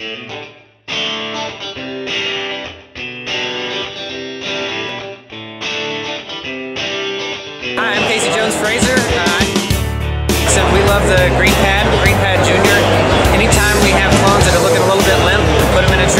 Hi, I'm Casey Jones-Fraser. Except we love the green pad junior. Anytime we have clones that are looking a little bit limp, put them in a